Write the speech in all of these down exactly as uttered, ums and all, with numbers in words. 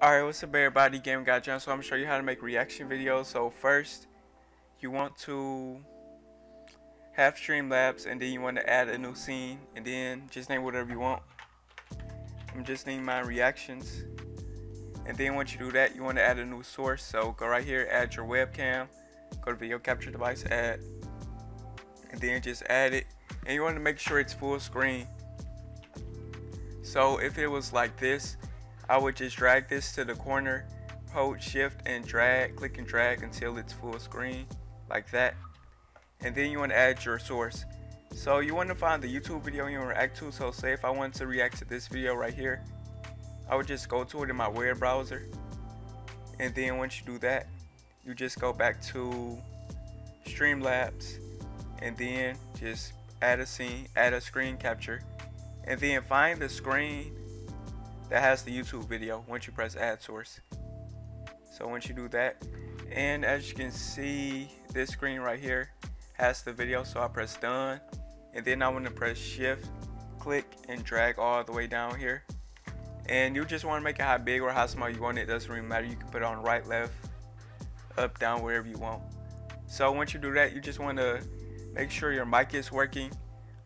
Alright, what's up everybody, Game Guy John. So I'm going to show you how to make reaction videos. So first, you want to have Streamlabs, and then you want to add a new scene, and then just name whatever you want. I'm just naming my reactions. And then once you do that, you want to add a new source. So go right here, add your webcam, go to video capture device, add, and then just add it. And you want to make sure it's full screen. So if it was like this, I would just drag this to the corner, hold shift and drag, click and drag until it's full screen, like that. And then you want to add your source. So you want to find the YouTube video you want to react to. So say if I want to react to this video right here, I would just go to it in my web browser. And then once you do that, you just go back to Streamlabs and then just add a scene, add a screen capture, and then find the screen that has the YouTube video once you press add source. So once you do that, and as you can see, this screen right here has the video. So I press done, and then I want to press shift, click and drag all the way down here. And you just want to make it how big or how small you want it, doesn't really matter. You can put it on right, left, up, down, wherever you want. So once you do that, you just want to make sure your mic is working.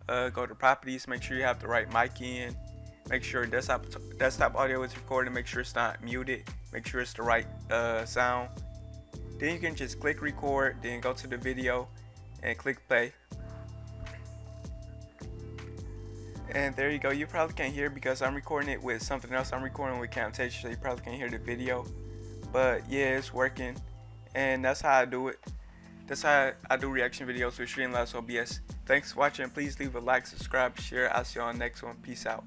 Uh, go to properties, make sure you have the right mic in. Make sure desktop, desktop audio is recorded. Make sure it's not muted. Make sure it's the right uh, sound. Then you can just click record, then go to the video and click play. And there you go. You probably can't hear because I'm recording it with something else. I'm recording with Camtasia, so you probably can't hear the video. But yeah, it's working. And that's how I do it. That's how I do reaction videos with Streamlabs O B S. Thanks for watching. Please leave a like, subscribe, share. I'll see you on the next one. Peace out.